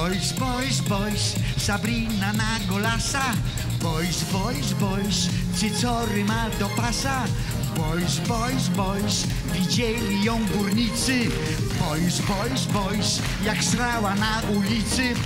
Boys, boys, boys, Sabrina na golasa. Boys, boys, boys, cycory ma do pasa. Boys, boys, boys, widzieli ją górnicy. Boys, boys, boys, jak srała na ulicy.